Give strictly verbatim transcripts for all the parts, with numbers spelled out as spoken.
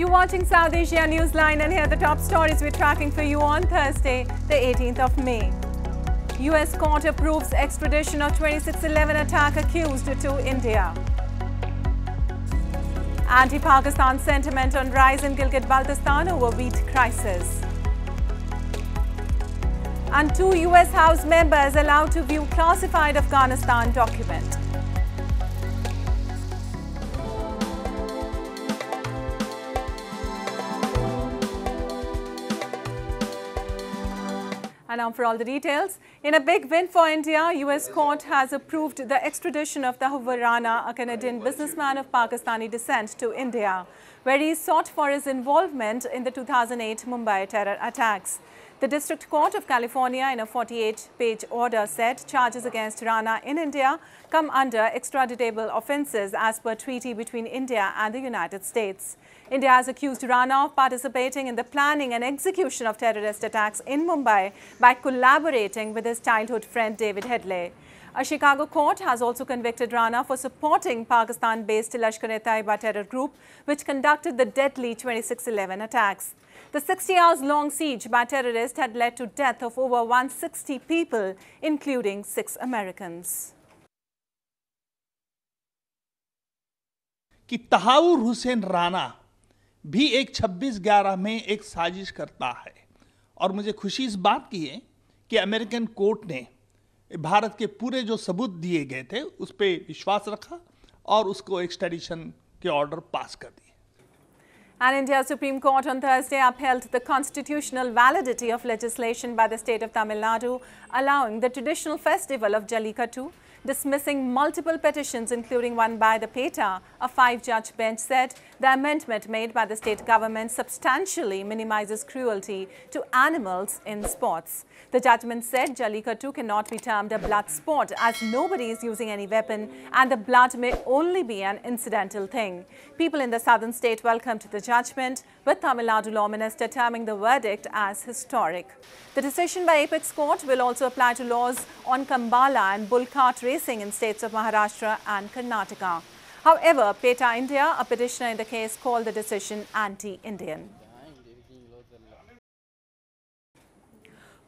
You're watching South Asia Newsline, and here are the top stories we're tracking for you on Thursday, the eighteenth of May. U S court approves extradition of twenty-six eleven attack accused to India. Anti-Pakistan sentiment on rise in Gilgit-Baltistan over wheat crisis. And two U S House members allowed to view classified Afghanistan document. And now for all the details. In a big win for India, U S court has approved the extradition of Tahawwur Rana, a Canadian businessman of Pakistani descent, to India, where he is sought for his involvement in the two thousand eight Mumbai terror attacks. The District Court of California, in a forty-eight page order, said charges against Rana in India come under extraditable offences as per treaty between India and the United States. India has accused Rana of participating in the planning and execution of terrorist attacks in Mumbai by collaborating with his childhood friend David Headley. A Chicago court has also convicted Rana for supporting Pakistan-based Lashkar-e-Taiba terror group, which conducted the deadly twenty-six eleven attacks. The sixty hours long siege by terrorists had led to death of over one hundred sixty people, including six Americans. कि तहावुर हुसैन राणा भी एक छब्बीस ग्यारह में एक साजिश करता है और मुझे खुशी इस बात की है कि अमेरिकन कोर्ट ने भारत के पूरे जो सबूत दिए गए थे उस पे विश्वास रखा और उसको एक्सट्रैडिशन के ऑर्डर पास कर दिए. And India's Supreme Court on Thursday upheld the constitutional validity of legislation by the state of Tamil Nadu, allowing the traditional festival of Jallikattu, dismissing multiple petitions, including one by the PETA. A five-judge bench said the amendment made by the state government substantially minimizes cruelty to animals in sports. The judgment said Jallikattu cannot be termed a blood sport as nobody is using any weapon and the blood may only be an incidental thing. People in the southern state welcomed the judgment, with Tamil Nadu Law Minister terming the verdict as historic. The decision by Apex Court will also apply to laws on Kambala and bull cart racing in states of Maharashtra and Karnataka. However, PETA India, a petitioner in the case, called the decision anti-Indian.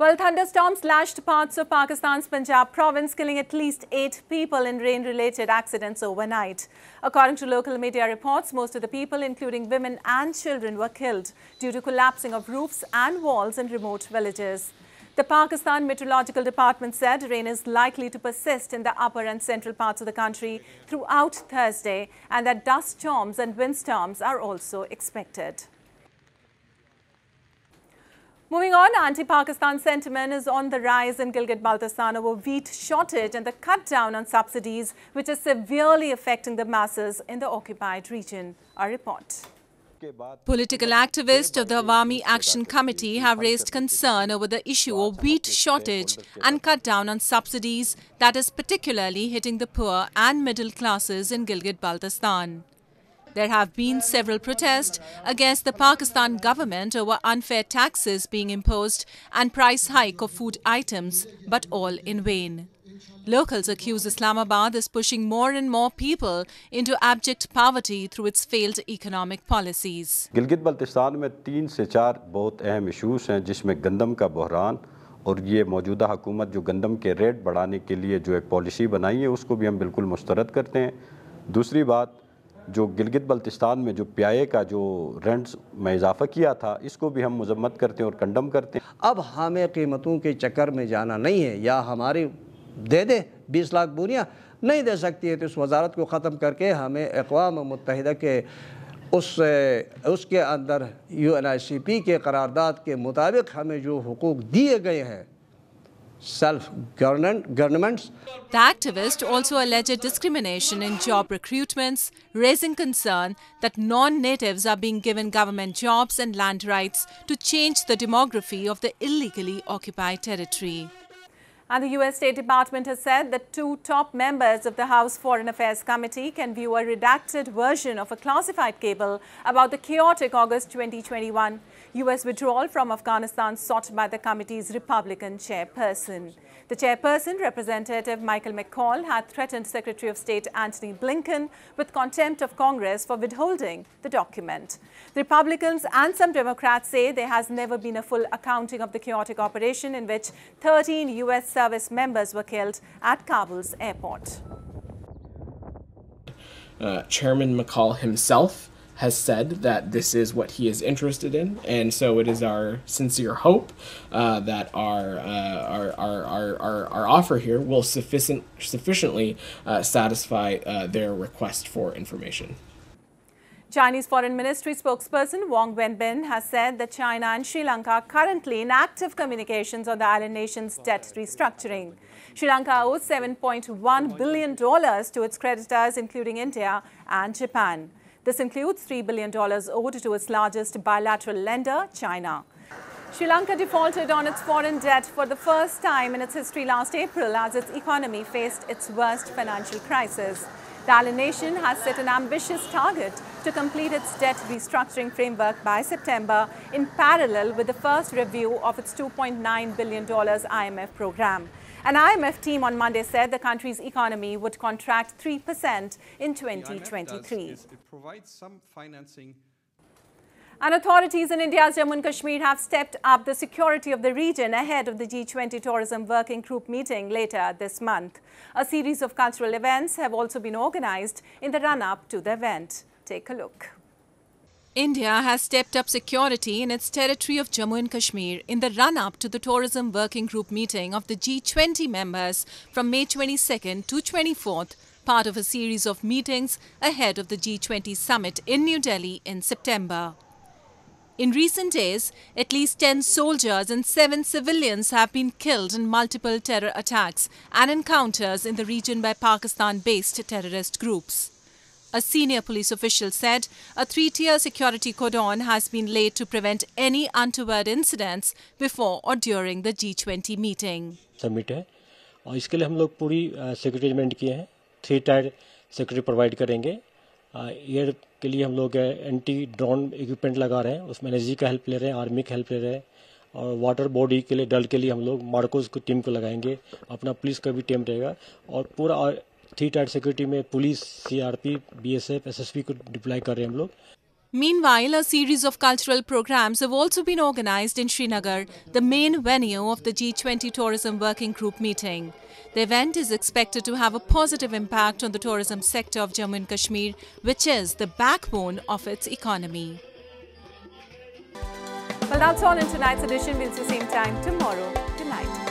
Well, thunderstorms lashed parts of Pakistan's Punjab province, killing at least eight people in rain-related accidents overnight. According to local media reports, most of the people, including women and children, were killed due to collapsing of roofs and walls in remote villages. The Pakistan Meteorological Department said rain is likely to persist in the upper and central parts of the country throughout Thursday, and that dust storms and windstorms are also expected. Moving on, anti-Pakistan sentiment is on the rise in Gilgit-Baltistan over wheat shortage and the cut down on subsidies, which is severely affecting the masses in the occupied region. Our report. Political activists of the Awami Action Committee have raised concern over the issue of wheat shortage and cut down on subsidies that is particularly hitting the poor and middle classes in Gilgit-Baltistan. There have been several protests against the Pakistan government over unfair taxes being imposed and price hike of food items, but all in vain. Locals accuse Islamabad is pushing more and more people into abject poverty through its failed economic policies. Gilgit-Baltistan में तीन से चार बहुत अहम issues हैं, जिसमें गंदम का बहरान और ये मौजूदा हुकूमत जो गंदम के रेट बढ़ाने के लिए जो एक पॉलिसी बनाई है उसको भी हम बिल्कुल मुस्तरद करते हैं. दूसरी बात, जो गिलगित बल्तिस्तान में जो प्याये का जो रेंट्स में इजाफा किया था इसको भी हम मजम्मत करते हैं और कंडम करते हैं. अब हमें कीमतों के चक्कर में जाना नहीं है, या हमारी दे दे बीस लाख बोरियां नहीं दे सकती है तो इस वजारत को ख़त्म करके हमें अक़वाम मुत्तहिदा के उस उसके अंदर U N I C P के करारदाद के मुताबिक हमें जो हुकूक दिए गए हैं self-government governments. The activists also alleged discrimination in job recruitments, raising concern that non-natives are being given government jobs and land rights to change the demography of the illegally occupied territory. And the U S State Department has said that two top members of the House Foreign Affairs Committee can view a redacted version of a classified cable about the chaotic August twenty twenty-one U S withdrawal from Afghanistan sought by the committee's Republican chairperson. The chairperson, Representative Michael McCaul, had threatened Secretary of State Antony Blinken with contempt of Congress for withholding the document. The Republicans and some Democrats say there has never been a full accounting of the chaotic operation in which thirteen U S service members were killed at Kabul's airport. Uh, Chairman McCaul himself has said that this is what he is interested in, and so it is our sincere hope uh, that our, uh, our, our, our, our, our offer here will sufficient, sufficiently uh, satisfy uh, their request for information. Chinese Foreign Ministry spokesperson Wang Wenbin has said that China and Sri Lanka are currently in active communications on the island nation's debt restructuring. Sri Lanka owes seven point one billion dollars to its creditors, including India and Japan. This includes three billion dollars owed to its largest bilateral lender, China. Sri Lanka defaulted on its foreign debt for the first time in its history last April as its economy faced its worst financial crisis. The island nation has set an ambitious target to complete its debt restructuring framework by September, in parallel with the first review of its two point nine billion dollars I M F program. An I M F team on Monday said the country's economy would contract three percent in twenty twenty-three. It provides some financing. And authorities in India's Jammu and Kashmir have stepped up the security of the region ahead of the G twenty Tourism Working Group meeting later this month. A series of cultural events have also been organized in the run-up to the event. Take a look. India has stepped up security in its territory of Jammu and Kashmir in the run-up to the Tourism Working Group meeting of the G twenty members from May twenty-second to twenty-fourth, part of a series of meetings ahead of the G twenty summit in New Delhi in September. In recent days, at least ten soldiers and seven civilians have been killed in multiple terror attacks and encounters in the region by Pakistan-based terrorist groups. A senior police official said a three-tier security cordon has been laid to prevent any untoward incidents before or during the G twenty meeting. Summit है और इसके लिए हम लोग पूरी security arrangement किए हैं. Three tier security provide करेंगे. एयर के लिए हम लोग एंटी ड्रोन इक्विपमेंट लगा रहे हैं, उसमें एनर्जी का हेल्प ले रहे हैं, आर्मी का हेल्प ले रहे हैं, और वाटर बॉडी के लिए डल के लिए हम लोग मार्कोस की टीम को लगाएंगे, अपना पुलिस का भी टीम रहेगा, और पूरा थ्री टायर सिक्योरिटी में पुलिस, सीआरपी, बीएसएफ, एसएसपी को डिप्लॉय कर रहे हैं हम लोग. Meanwhile, a series of cultural programs have also been organized in Srinagar, the main venue of the G twenty Tourism Working Group meeting. The event is expected to have a positive impact on the tourism sector of Jammu and Kashmir, which is the backbone of its economy. Well, that's all in tonight's edition. We'll see you same time tomorrow. Good night.